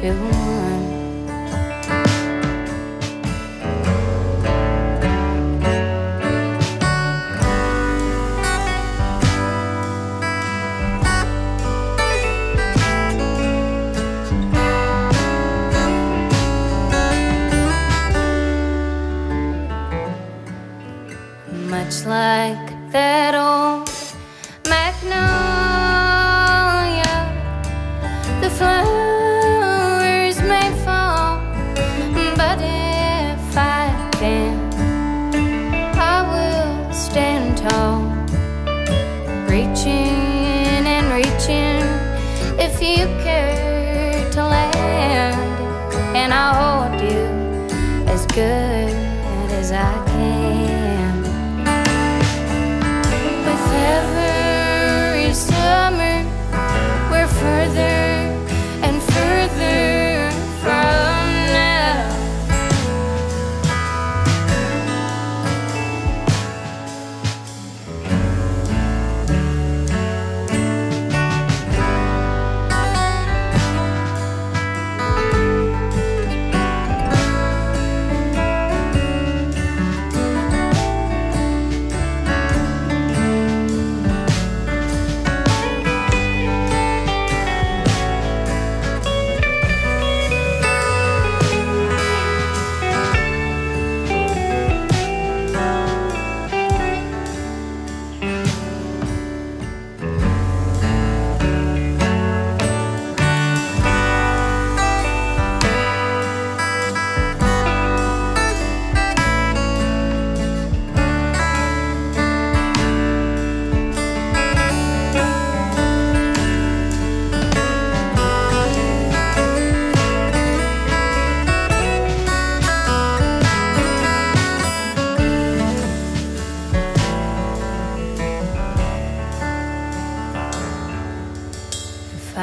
to one. Much like that old magnolia, the flowers may fall, but if I can, I will stand tall, reaching and reaching, if you care to land, and I'll hold you as good as I can.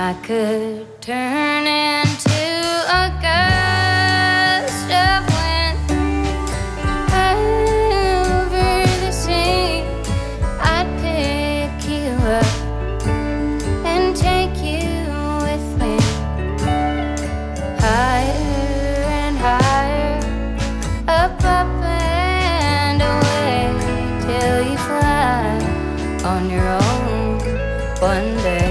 I could turn into a gust of wind over the sea. I'd pick you up and take you with me, higher and higher, up and away, till you fly on your own one day.